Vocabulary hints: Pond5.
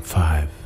Pond5.